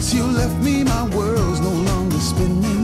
Since you left me, my world's no longer spinning.